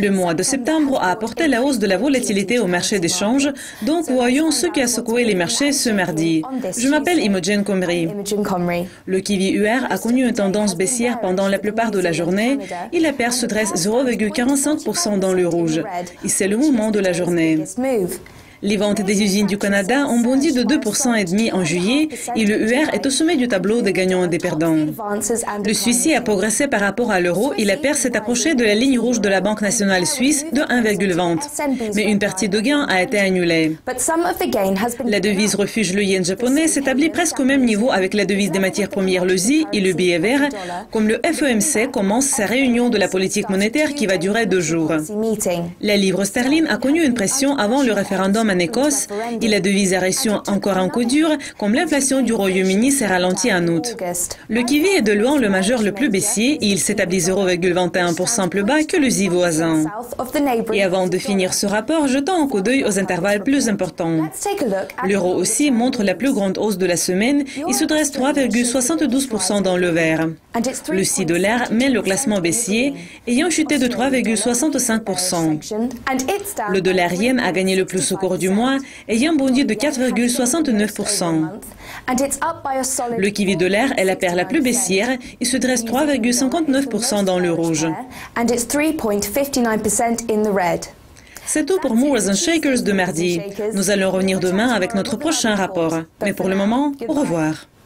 Le mois de septembre a apporté la hausse de la volatilité au marché des changes, donc voyons ce qui a secoué les marchés ce mardi. Je m'appelle Imogen Khomri. Le Kivi-UR a connu une tendance baissière pendant la plupart de la journée et la paire se dresse 0,45% dans le rouge. Et c'est le mouvement de la journée. Les ventes des usines du Canada ont bondi de 2,5% en juillet et le UR est au sommet du tableau des gagnants et des perdants. Le Suisse a progressé par rapport à l'euro et la paire s'est approchée de la ligne rouge de la Banque nationale suisse de 1,20. Mais une partie de gain a été annulée. La devise refuge, le yen japonais, s'établit presque au même niveau avec la devise des matières premières, le ZI, et le billet vert, comme le FOMC commence sa réunion de la politique monétaire qui va durer 2 jours. La livre sterling a connu une pression avant le référendum en Écosse et la devise à récession encore un coup dur, comme l'inflation du Royaume-Uni s'est ralentie en août. Le Kiwi est de loin le majeur le plus baissier et il s'établit 0,21% plus bas que le ZI voisin. Et avant de finir ce rapport, jetons un coup d'œil aux intervalles plus importants. L'euro aussi montre la plus grande hausse de la semaine et se dresse 3,72% dans le vert. Le $6 mène le classement baissier, ayant chuté de 3,65%. Le dollar yen a gagné le plus au cours du mois, ayant bondi de 4,69%. Le Kiwi-dollar est la paire la plus baissière et se dresse 3,59% dans le rouge. C'est tout pour Movers and Shakers de mardi. Nous allons revenir demain avec notre prochain rapport. Mais pour le moment, au revoir.